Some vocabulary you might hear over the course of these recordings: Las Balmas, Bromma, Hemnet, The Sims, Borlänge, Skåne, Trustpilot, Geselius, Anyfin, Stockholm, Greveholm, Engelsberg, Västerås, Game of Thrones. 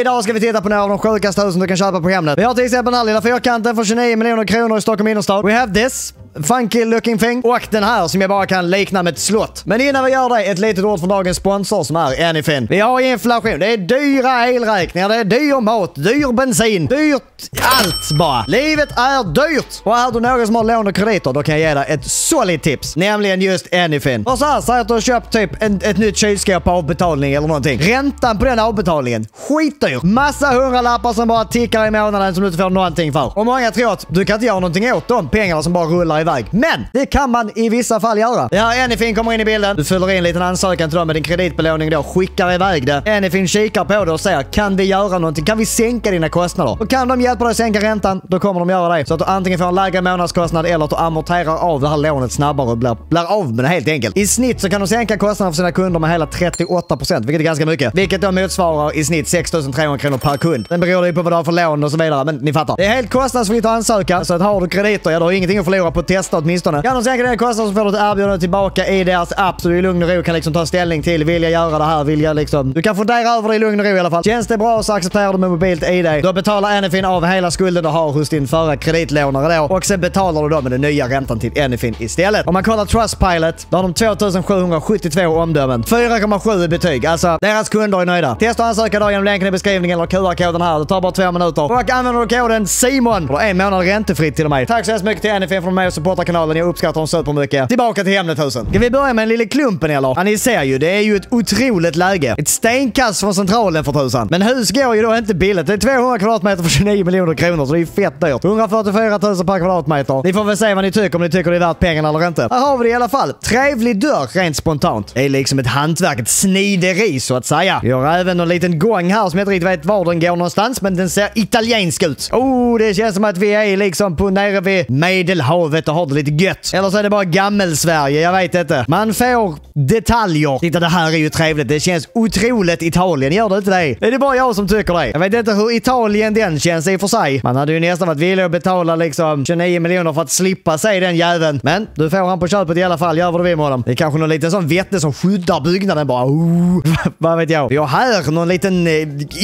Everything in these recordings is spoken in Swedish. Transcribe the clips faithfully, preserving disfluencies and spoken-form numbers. Idag ska vi titta på några av de sjukaste husen du kan köpa på Hemnet. Vi har till exempel den här lilla fyrkanten för tjugonio miljoner kronor i Stockholm innerstad. We have this funky looking thing. Och den här som jag bara kan likna med ett slott. Men innan vi gör det, ett litet ord från dagens sponsor som är Anyfin. Vi har inflation, det är dyra elräkningar, det är dyr mat, dyr bensin, dyrt allt bara. Livet är dyrt. Och är du någon som har lån och krediter, då kan jag ge dig ett solid tips, nämligen just Anyfin. Och så här, säg att du har köpt typ en, ett nytt kylskåp på avbetalning eller någonting. Räntan på den avbetalningen, skitdyr. Massa hundralappar som bara tickar i månaden som du inte får någonting för. Och många tror att du kan inte göra någonting åt de pengarna som bara rullar i väg. Men det kan man i vissa fall göra. Det här Anyfin kommer in i bilden. Du fyller in en liten ansökan till dem med din kreditbelåning då. Skickar iväg det. Anyfin kikar på det och säger, kan vi göra någonting? Kan vi sänka dina kostnader? Och kan de hjälpa dig att sänka räntan, då kommer de göra det. Så att du antingen får en lägre månadskostnad eller att du amorterar av det här lånet snabbare och blir, blir av med det helt enkelt. I snitt så kan de sänka kostnaderna för sina kunder med hela trettioåtta procent, vilket är ganska mycket. Vilket då motsvarar i snitt sex tusen trehundra kronor per kund. Den beror ju på vad du har för lån och så vidare, men ni fattar. Det är helt kostnadsfritt att ansöka, så att har du krediter, ja, du har ingenting att förlora på att testa åtminstone. Kan de sänka den kostnaden så får du ett erbjudande tillbaka i deras app, så du i lugn och ro kan liksom ta ställning till, vill jag göra det här, vill jag liksom. Du kan fundera över det i lugn och ro i alla fall. Känns det bra så accepterar du med mobilt i dig. Då betalar Anyfin av hela skulden du har hos din förra kreditlånare då, och sen betalar du då med den nya räntan till Anyfin istället. Om man kollar Trustpilot, då har de två tusen sjuhundrasjuttiotvå omdömen. fyra komma sju betyg, alltså deras kunder är nöjda. Testa och ansöka då genom länken i beskrivningen eller Q R-koden här, det tar bara två minuter. Och använder du koden SIMON för en månad räntefritt till mig. Tack så hemskt mycket till Anyfin från mig och supporta kanalen, jag uppskattar dem supermycket. Tillbaka till Hemnet-husen. Ska vi börja med en lille klumpen eller? Ja, ni ser ju, det är ju ett otroligt läge. Ett stenkast från centralen för tusan. Men hus går ju då inte billigt. Det är tvåhundra kvadratmeter för tjugonio miljoner kronor, så det är ju fett dyrt. hundrafyrtiofyra tusen per kvadratmeter. Ni får väl säga vad ni tycker, om ni tycker det är värt pengarna eller inte. Här har vi det i alla fall. Trevlig dörr rent spontant. Det är liksom ett hantverk, ett snideri så att säga. Vi har även en liten gång här som jag inte riktigt vet var den går någonstans, men den ser italiensk ut. Oh, det känns som att vi är liksom på nere vid Medelhavet och har det lite gött. Eller så är det bara gammelsverige, jag vet inte. Man får detaljer. Titta, det här är ju trevligt. Det känns otroligt Italien, gör det inte det? Det är bara jag som tycker det. Jag vet inte hur Italien den känns i och för sig. Man hade ju nästan varit villig att betala liksom tjugonio miljoner för att slippa sig den jäveln. Men du får han på köpet i alla fall, gör vad du vill med honom. Det är kanske någon liten sån vette som skyddar byggnaden bara. Oh, vad vet jag. Vi har här någon liten eh,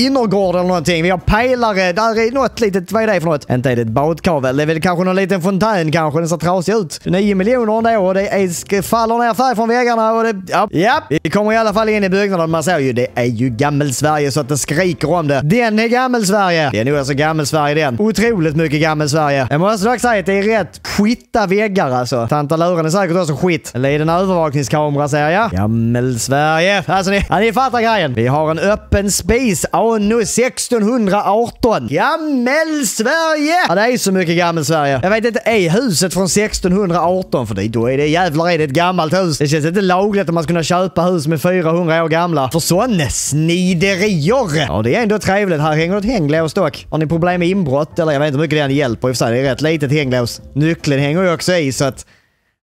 innergård eller någonting. Vi har pelare, där är något litet, vad är det för något? Inte är det ett badkavel, det är väl kanske någon liten fontän kanske, den ser trasig ut. nio miljoner ändå, och det är, faller ner färg från väggarna och det, ja. Ja, vi kommer i alla fall in i byggnaden, man ser ju, det är ju gammelsverige så att det skriker om det. Den är gammelsverige. Det är nog alltså gammelsverige den. Otroligt mycket gammelsverige. Jag måste dock säga att det är rätt skitta väggar alltså. Tanta Luren är säkert också skit. Eller är det en övervakningskamera säger jag? Gammelsverige. Alltså ni, ja, ni fattar grejen. Vi har en öppen spis. Åh, nu sextonhundraarton. Gammelsverige! Ja, det är så mycket gammelsverige. Jag vet inte, är huset från sextonhundraarton för dig? Då är det jävlar, är det ett gammalt hus. Det känns inte lagligt att man skulle kunna köpa hus med fyrahundra år gamla. För sån sniderier. Ja, det är ändå trevligt. Här hänger ett hänglås dock. Har ni problem med inbrott? Eller jag vet inte hur mycket det än hjälper i och för sig. Det är rätt litet hänglås. Nyckeln hänger ju också i så att...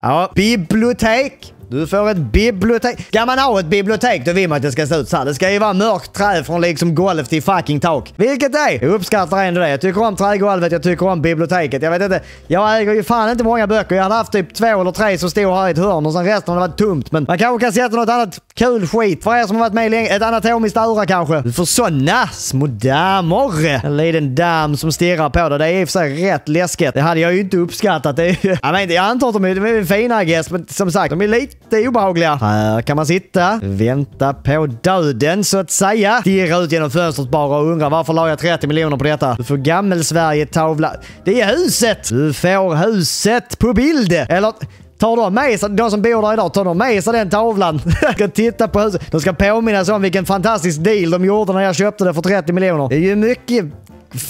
Ja, bibliotek. Du får ett bibliotek. Kan man ha ett bibliotek, då vill man att det ska se ut så här. Det ska ju vara mörkt trä från liksom golv till fucking tak. Vilket är? Jag uppskattar ändå det. Jag tycker om trägolvet, jag tycker om biblioteket. Jag vet inte, jag äger ju fan inte många böcker. Jag hade haft typ två eller tre som stod här i ett hörn och sen resten hade varit tomt. Men man kanske kan sätta något annat kul skit. För er som har varit med länge, ett anatomiskt öra kanske. Du får sådana små dammar. En liten damm som stirrar på det. Det är i och för sig rätt läskigt. Det hade jag ju inte uppskattat. Det är ju... Jag menar, jag antar att de är fina gäst, men som sagt, de är lite det är obehagliga. Här kan man sitta, vänta på döden så att säga. Stirra ut genom fönstret bara och undra, varför la jag trettio miljoner på detta? Du får gammelsverige-tavla. Det är huset! Du får huset på bild! Eller... Tar de med sig, de som bor där idag, tar de med sig den tavlan. Ska titta på huset. De ska påminna sig om vilken fantastisk deal de gjorde när jag köpte det för trettio miljoner. Det är ju mycket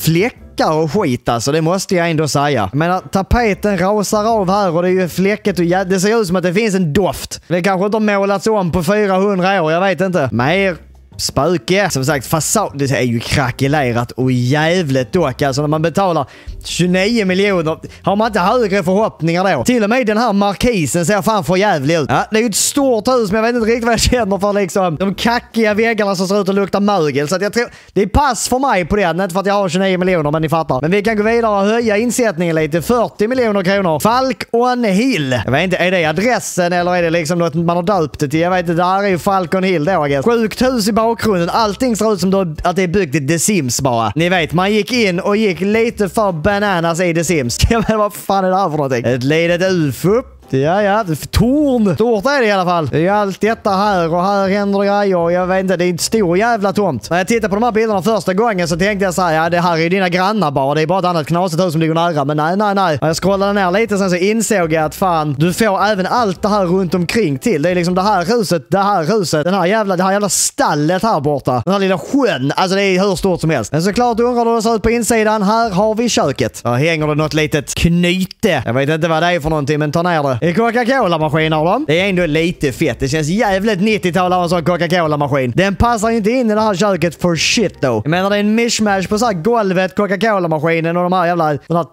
fläckar och skit alltså, det måste jag ändå säga. Jag menar, tapeten rasar av här och det är ju fläcket och jä... Det ser ut som att det finns en doft. Det kanske inte har målats om på fyrahundra år, jag vet inte. Mer... spöke. Som sagt, fasad, det är ju krackelerat och jävligt dock. Alltså när man betalar tjugonio miljoner, har man inte högre förhoppningar då? Till och med den här markisen ser fan för jävlig ut. Ja, det är ju ett stort hus, men jag vet inte riktigt vad jag känner för liksom. De kackiga väggarna som ser ut och luktar mögel. Så att jag tror, det är pass för mig på det. Inte för att jag har tjugonio miljoner, men ni fattar. Men vi kan gå vidare och höja insättningen lite. fyrtio miljoner kronor. Falcon Hill. Jag vet inte, är det adressen eller är det liksom något man har döpt det till? Jag vet inte, där är ju Falcon Hill då. Sjukt hus i bakgrunden. Allting ser ut som att det är byggt i The Sims bara. Ni vet, man gick in och gick lite för bananas i The Sims. Men vad fan är det här för någonting? Ett litet U F O. Ja, ja. Torn. Stort är det i alla fall. Det är allt detta här och här händer grejer. Jag vet inte, det är en stor jävla tomt. När jag tittade på de här bilderna första gången så tänkte jag så här, ja, det här är ju dina grannar bara. Det är bara ett annat knasigt hus som ligger nära. Men nej, nej, nej. Jag scrollade ner lite sen så insåg jag att fan, du får även allt det här runt omkring till. Det är liksom det här huset, det här huset, den här jävla, det här jävla stallet här borta. Den här lilla sjön. Alltså det är hur stort som helst. Men såklart undrar du hur det ser ut på insidan. Här har vi köket. Där hänger det något litet knyte. Jag vet inte vad det är för någonting, men ta ner det. Det är Coca-Cola-maskiner av dem. Det är ändå lite fett. Det känns jävligt nittio-tal av en sån Coca-Cola-maskin. Den passar ju inte in i det här köket för shit då. Jag menar det är en mishmash på så här golvet, Coca-Cola-maskinen och de här jävla den här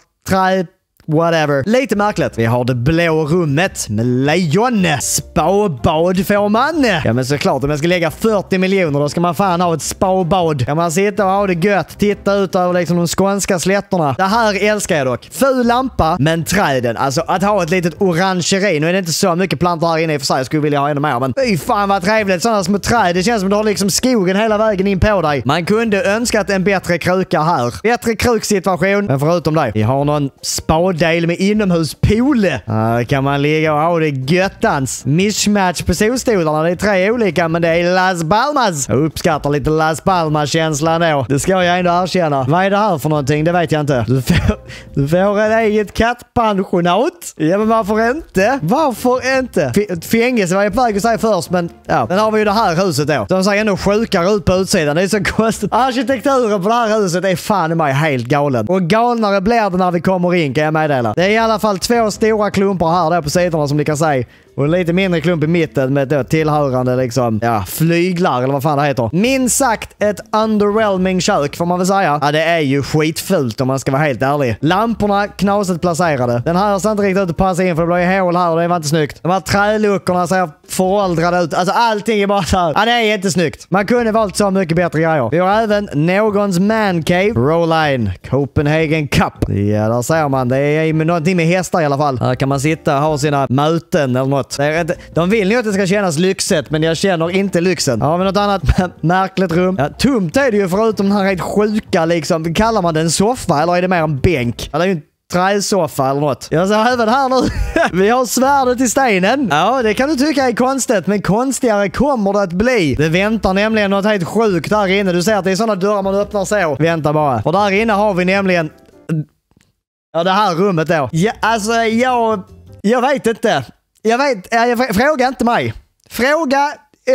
trä... whatever. Lite märkligt. Vi har det blå rummet med lejon. Spabad får man. Ja men såklart, om jag ska lägga fyrtio miljoner då ska man fan ha ett spabad. Kan man sitta och ha det gött. Titta ut över liksom de skånska slätterna. Det här älskar jag dock. Ful lampa, men träden. Alltså att ha ett litet orangeri. Nu är det inte så mycket plantor här inne i för sig. Jag skulle vilja ha ännu mer. Men fy fan vad trevligt. Sådana små träd. Det känns som att du har liksom skogen hela vägen in på dig. Man kunde önskat en bättre kruka här. Bättre kruksituation. Men förutom det. Vi har någon spad. Del med inomhuspool. Här kan man ligga och ha det göttans. Mishmatch på solstolarna. Det är tre olika, men det är Las Balmas. Jag uppskattar lite Las Balmas-känslan då. Det ska jag ändå erkänna. Vad är det här för någonting? Det vet jag inte. Du får, du får ett eget kattpensionat. Ja, men varför inte? Varför inte? F fängelse var jag på väg att säga först, men ja. Sen har vi ju det här huset då. De ser ändå sjukare ut på utsidan. Det är så konstigt. Arkitekturen på det här huset är fan i mig helt galen. Och galnare blir det när vi kommer in, kan jag med. Det är i alla fall två stora klumpar här där på sidorna som ni kan se. Och en lite mindre klump i mitten med då tillhörande liksom, ja, flyglar eller vad fan det heter. Minst sagt ett underwhelming kök får man väl säga. Ja, det är ju skitfult om man ska vara helt ärlig. Lamporna knasigt placerade. Den här ser inte riktigt ut att passa in för det blir ju hål här och det var inte snyggt. De här träluckorna ser föråldrade ut. Alltså allting är bara så här. Ja, det är inte snyggt. Man kunde valt så mycket bättre grejer. Vi har även någons man cave. Rowline. Copenhagen Cup. Ja, där ser man. Det är någonting med hästar i alla fall. Här kan man sitta och ha sina möten eller något. Inte, de vill ju att det ska kännas lyxigt, men jag känner inte lyxen. Har vi något annat märkligt rum? Ja, tomt är det ju förutom den här helt sjuka liksom. Kallar man det en soffa eller är det mer en bänk? Ja, det är ju en träsoffa eller något. Jag ser även här nu. Vi har svärdet i stenen. Ja, det kan du tycka är konstigt, men konstigare kommer det att bli. Det väntar nämligen något helt sjukt där inne. Du ser att det är sådana dörrar man öppnar så. Vänta bara. Och där inne har vi nämligen... Ja, det här rummet då. Ja, alltså, jag... Jag vet inte. Jag vet, jag, fråga inte mig. Fråga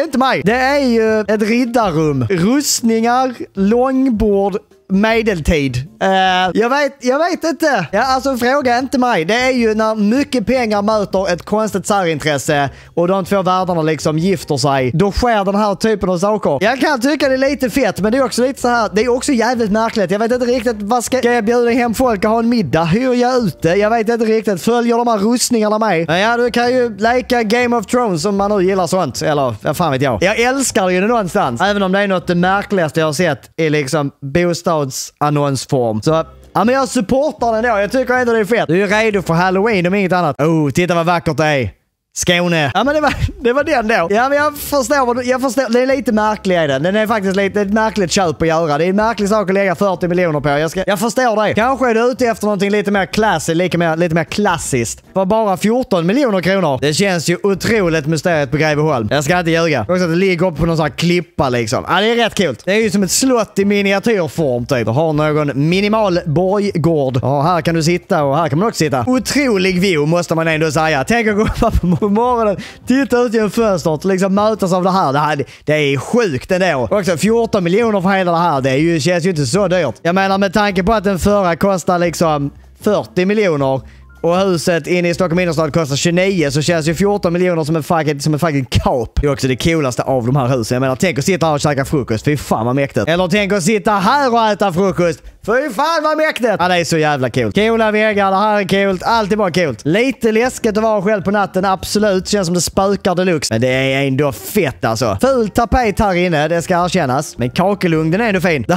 inte mig. Det är ju ett riddarrum. Rustningar, långbord, medeltid. Uh, jag, vet, jag vet inte. Ja, alltså fråga inte mig. Det är ju när mycket pengar möter ett konstigt särintresse och de två världarna liksom gifter sig. Då sker den här typen av saker. Jag kan tycka det är lite fett, men det är också lite så här. Det är också jävligt märkligt. Jag vet inte riktigt. Vad ska, ska jag bjuda hem folk och ha en middag? Hur jag ute? Jag vet inte riktigt. Följer de här rustningarna mig? Men ja, du kan ju leka Game of Thrones om man nu gillar sånt. Eller, vad fan vet jag. Jag älskar ju det någonstans. Även om det är något det märkligaste jag har sett i liksom bostad annonsform. Så ja, men jag supportar den då. Jag tycker ändå det är fett. Du är redo för Halloween om inget annat. Oh, titta vad vackert det är. Skåne. Ja, men det var, det var den då. Ja, men jag förstår, jag förstår. Det är lite märklig i den. Den är faktiskt lite ett märkligt köp att göra. Det är en märklig sak att lägga fyrtio miljoner på. Jag, ska, jag förstår det. Kanske är du ute efter någonting lite mer klassiskt. Lite mer, lite mer klassiskt. För bara fjorton miljoner kronor. Det känns ju otroligt mysteriet på Greveholm. Jag ska inte ljuga. Också att det ligger upp på någon sån här klippa liksom. Ja, det är rätt kul. Det är ju som ett slott i miniatyrform typ. Du har någon minimal borggård. Ja, här kan du sitta och här kan man också sitta. Otrolig view måste man ändå säga. Tänk att gå upp på morgonen, titta ut genom fönstret och liksom mötas av det här. Det, här, det är sjukt ändå. Också fjorton miljoner för hela det här. Det är ju, känns ju inte så dyrt. Jag menar med tanke på att den förra kostar liksom fyrtio miljoner och huset inne i Stockholm innerstad kostar tjugonio, så känns ju fjorton miljoner som en fucking, som en fucking kap. Det är också det coolaste av de här husen. Jag menar, tänk att sitta här och käka frukost. Fy fan vad mäktigt. Eller tänk att sitta här och äta frukost. Fy fan vad mäktigt! Ja, det är så jävla kul. Coola vägar, det här är kul. Allt är bara kul. Lite läskigt att vara själv på natten, absolut. Känns som det spökar deluxe. Men det är ändå fett alltså. Full tapet här inne, det ska erkännas. Men kakelugnen är ändå fin. Det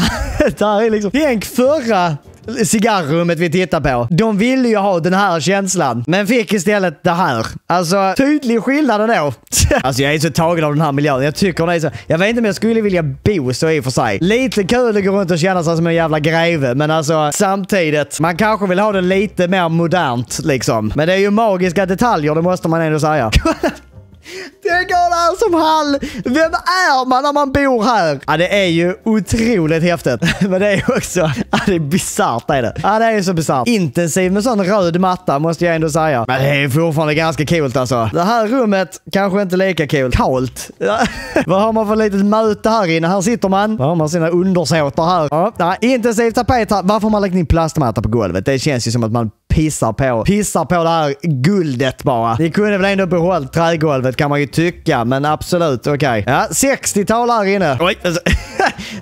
här är liksom... Tänk förra... cigarrummet vi tittar på. De ville ju ha den här känslan, men fick istället det här. Alltså, tydlig skillnad då. Alltså, jag är så tagen av den här miljön. Jag tycker det är så... Jag vet inte om jag skulle vilja bo så i och för sig. Lite kul att gå runt och känna sig som en jävla greve. Men alltså, samtidigt... Man kanske vill ha det lite mer modernt, liksom. Men det är ju magiska detaljer, det måste man ändå säga. Det går där som hall. Vem är man när man bor här? Ja, det är ju otroligt häftigt. Men det är ju också... Ja, det är bizarrt, är det. Ja, det är ju så bizarrt. Intensiv med sån röd matta, måste jag ändå säga. Men det är ju fortfarande ganska coolt, alltså. Det här rummet kanske inte lika kul. Kallt. Ja. Vad har man för litet möte här inne? Här sitter man. Vad har man sina undersåter här? Ja, nej. Intensiv tapet här. Varför har man lagt in plastmatta på golvet? Det känns ju som att man... Pissar på. Pissar på det här guldet bara. Ni kunde väl ändå behålla trägolvet kan man ju tycka. Men absolut, okej. Okay. Ja, sextiotal här inne. Oj, alltså.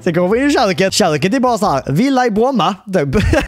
Sen kommer vi in i köket. Köket är bara så här. Villa i Bromma. Ja,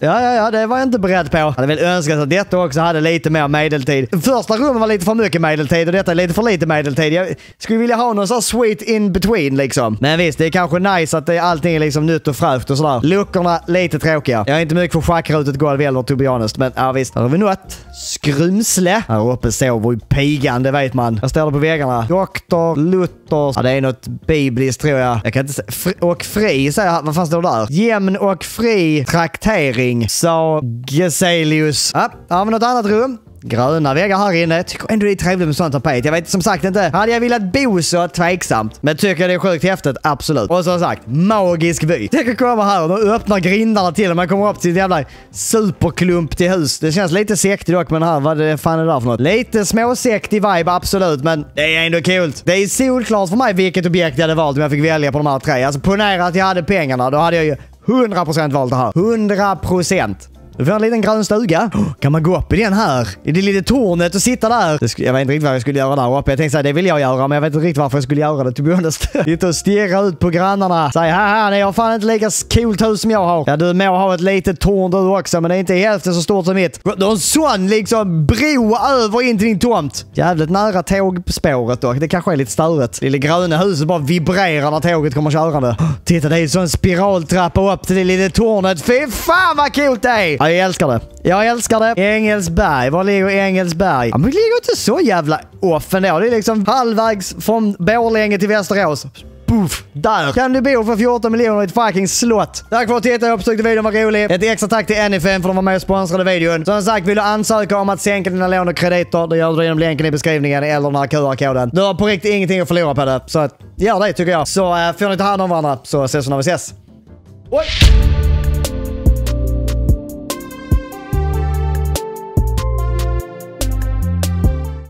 ja, ja. Det var jag inte beredd på. Jag hade väl önskat att detta också hade lite mer medeltid. Första rummet var lite för mycket medeltid. Och detta är lite för lite medeltid. Jag skulle vilja ha någon sån sweet in between liksom. Men visst, det är kanske nice att det, allting är liksom nytt och fräscht och sådär. Luckorna lite tråkiga. Jag är inte mycket för schackrutet golv eller tobianest. Men ja, visst. Här har vi något skrymsle. Här uppe sover ju pigan, det vet man. Jag ställer på väggarna. Doktor Luthers. Ja, det är något bibliskt tror jag. Jag kan inte säga. Fri och fri, säger jag. Vad fan står det där? Jämn och fri traktering, sa Geselius. Ja, har vi något annat rum? Gröna väggar här inne. Jag tycker ändå det är trevligt med sånt tapet. Jag vet som sagt inte. Hade jag velat bo så tveksamt. Men tycker jag det är sjukt häftigt. Absolut. Och som sagt, magisk vy. Tänk att komma här och öppna grindarna till. Och man kommer upp till ett jävla superklump till hus. Det känns lite sekt dock. Men här, vad det fan är det där för något? Lite småsekt i vibe, absolut. Men det är ändå kul. Det är solklart för mig vilket objekt jag hade valt om jag fick välja på de här tre. Alltså ponera att jag hade pengarna. Då hade jag ju hundra procent valt det här. hundra procent. Vi får en liten grön stuga. Oh, kan man gå upp i den här? I det lilla tornet och sitta där? Jag vet inte riktigt vad jag skulle göra där uppe. Jag tänkte säga det vill jag göra. Men jag vet inte riktigt varför jag skulle göra det. To be honest. Inte att stirra ut på grannarna. Säg haha, nej jag har fan inte lika coolt hus som jag har. Ja, du må ha ett litet torn du också. Men det är inte hälften så stort som mitt. Du har en sån liksom bro över in till din tomt. Jävligt nära tågspåret dock. Det kanske är lite störigt. Lilla gröna huset bara vibrerar när tåget kommer körande. Oh, titta, det är en sån spiraltrappa upp till det lilla tornet. Fy fan vad coolt det är. Jag älskar det. Jag älskar det. Engelsberg. Var ligger Engelsberg? Ja, men det ligger inte så jävla offen då. Det är liksom halvvägs från Borlänge till Västerås. Puff. Där kan du bo för fjorton miljoner i ett fucking slott. Tack för att titta. Jag hoppas att videon var rolig. Ett extra tack till Anyfin för de var med och sponsrade videon. Som sagt, vill du ansöka om att sänka dina lån och krediter, då gör du genom länken i beskrivningen eller den här Q R-koden. Du har på riktigt ingenting att förlora på det. Så gör det tycker jag. Så äh, får ni ta hand om varandra. Så ses vi när vi ses. Oj!